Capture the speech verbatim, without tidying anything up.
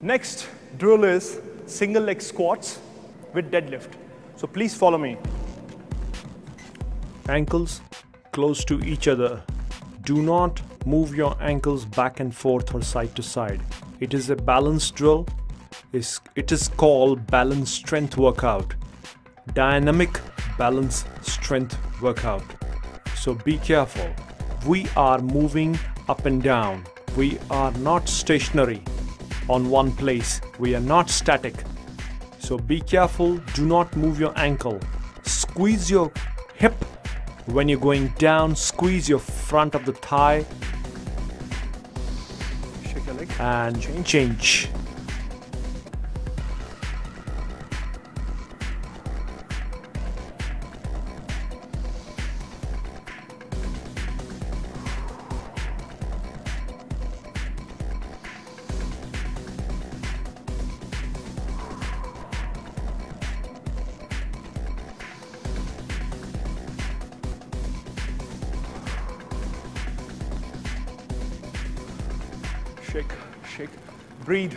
Next drill is single leg squats with deadlift. So please follow me. Ankles close to each other. Do not move your ankles back and forth or side to side. It is a balance drill. It is called balance strength workout. Dynamic balance strength workout. So be careful. We are moving up and down. We are not stationary on one place. We are not static. So be careful, do not move your ankle. Squeeze your hip when you're going down, squeeze your front of the thigh. Shake your leg and change. change. Shake, shake, breathe.